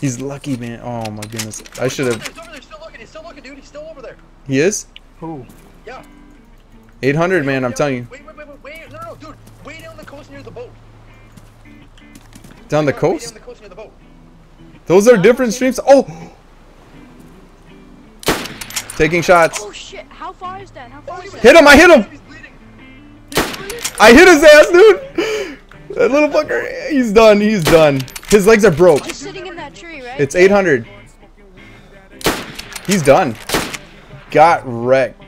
He's lucky, man. Oh my goodness. I should have. He's still looking. He's still looking, dude. He's still over there. He is? Who? Yeah. 800, man. I'm telling you. Wait. No, dude. Way down the coast near the boat. Down the coast? Down the coast near the boat. Those are different streams. Oh. Taking shots. Oh shit. How far is that? How far is that? Hit him. I hit him. I hit his ass, dude. That little fucker. He's done. He's done. His legs are broke. He's sitting in that tree, right? It's 800. He's done. Got wrecked.